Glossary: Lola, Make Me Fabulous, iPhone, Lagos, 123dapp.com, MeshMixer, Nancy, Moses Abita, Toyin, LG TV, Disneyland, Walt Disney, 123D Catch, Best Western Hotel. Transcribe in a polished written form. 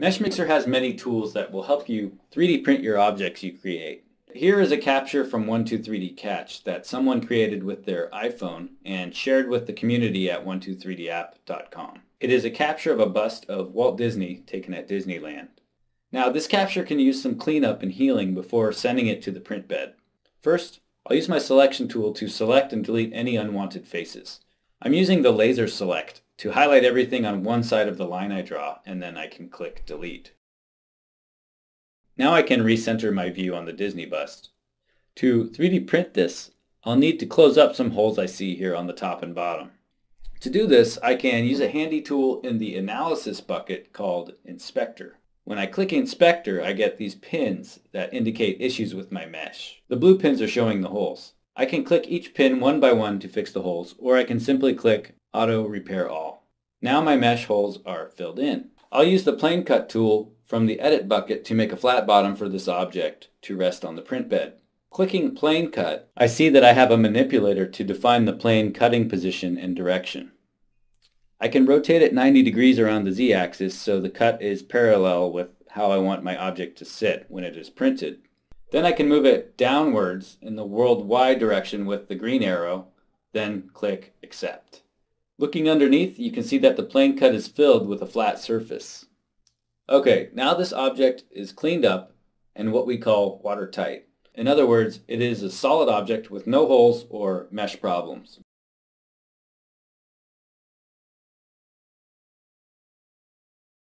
MeshMixer has many tools that will help you 3D print your objects you create. Here is a capture from 123D Catch that someone created with their iPhone and shared with the community at 123dapp.com. It is a capture of a bust of Walt Disney taken at Disneyland. Now this capture can use some cleanup and healing before sending it to the print bed. First, I'll use my selection tool to select and delete any unwanted faces. I'm using the laser select to highlight everything on one side of the line I draw, and then I can click delete. Now I can recenter my view on the Disney bust. To 3D print this, I'll need to close up some holes I see here on the top and bottom. To do this, I can use a handy tool in the analysis bucket called Inspector. When I click Inspector, I get these pins that indicate issues with my mesh. The blue pins are showing the holes. I can click each pin one by one to fix the holes, or I can simply click Auto Repair All. Now my mesh holes are filled in. I'll use the plane cut tool from the edit bucket to make a flat bottom for this object to rest on the print bed. Clicking plane cut, I see that I have a manipulator to define the plane cutting position and direction. I can rotate it 90 degrees around the z-axis so the cut is parallel with how I want my object to sit when it is printed. Then I can move it downwards in the worldwide direction with the green arrow, then click accept. Looking underneath, you can see that the plane cut is filled with a flat surface. Okay, now this object is cleaned up and what we call watertight. In other words, it is a solid object with no holes or mesh problems.